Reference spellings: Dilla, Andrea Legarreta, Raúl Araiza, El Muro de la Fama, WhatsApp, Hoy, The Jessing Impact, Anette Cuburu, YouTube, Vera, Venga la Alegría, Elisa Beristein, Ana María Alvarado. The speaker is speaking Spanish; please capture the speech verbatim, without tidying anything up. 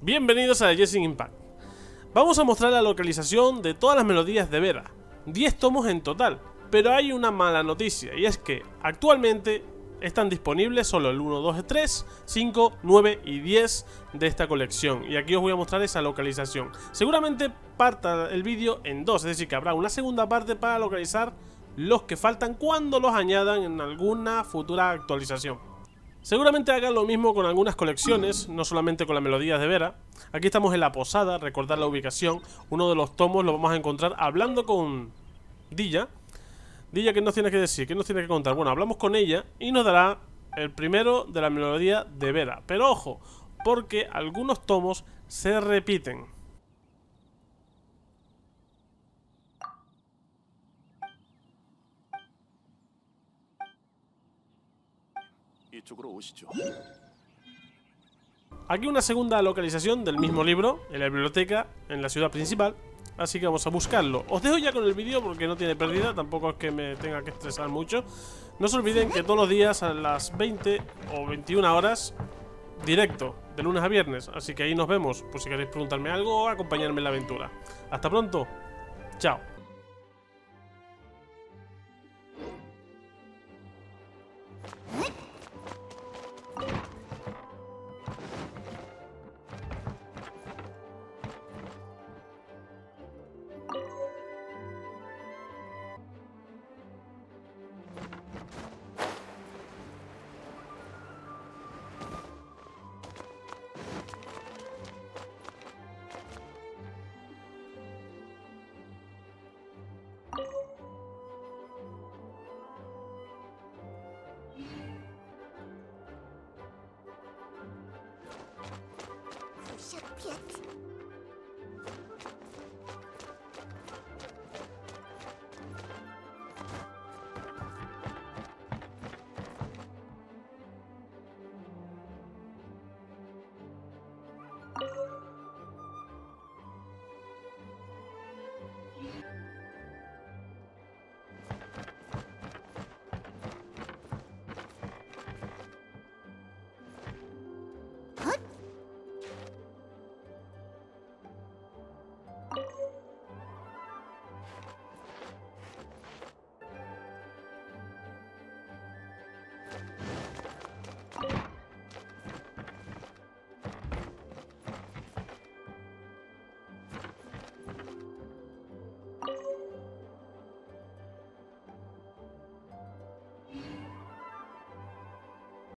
Bienvenidos a The Jessing Impact. Vamos a mostrar la localización de todas las melodías de Vera, diez tomos en total, pero hay una mala noticia y es que actualmente están disponibles solo el uno, dos, tres, cinco, nueve y diez de esta colección, y aquí os voy a mostrar esa localización. Seguramente parta el vídeo en dos, es decir que habrá una segunda parte para localizar los que faltan cuando los añadan en alguna futura actualización. Seguramente hagan lo mismo con algunas colecciones, no solamente con las melodías de Vera. Aquí estamos en La Posada, recordad la ubicación. Uno de los tomos lo vamos a encontrar hablando con Dilla. Dilla, ¿qué nos tiene que decir? ¿Qué nos tiene que contar? Bueno, hablamos con ella y nos dará el primero de la melodía de Vera. Pero ojo, porque algunos tomos se repiten. Aquí una segunda localización del mismo libro, en la biblioteca, en la ciudad principal. Así que vamos a buscarlo. Os dejo ya con el vídeo porque no tiene pérdida, tampoco es que me tenga que estresar mucho. No se olviden que todos los días a las veinte o veintiuna horas, directo, de lunes a viernes. Así que ahí nos vemos, por si queréis preguntarme algo o acompañarme en la aventura. Hasta pronto, chao.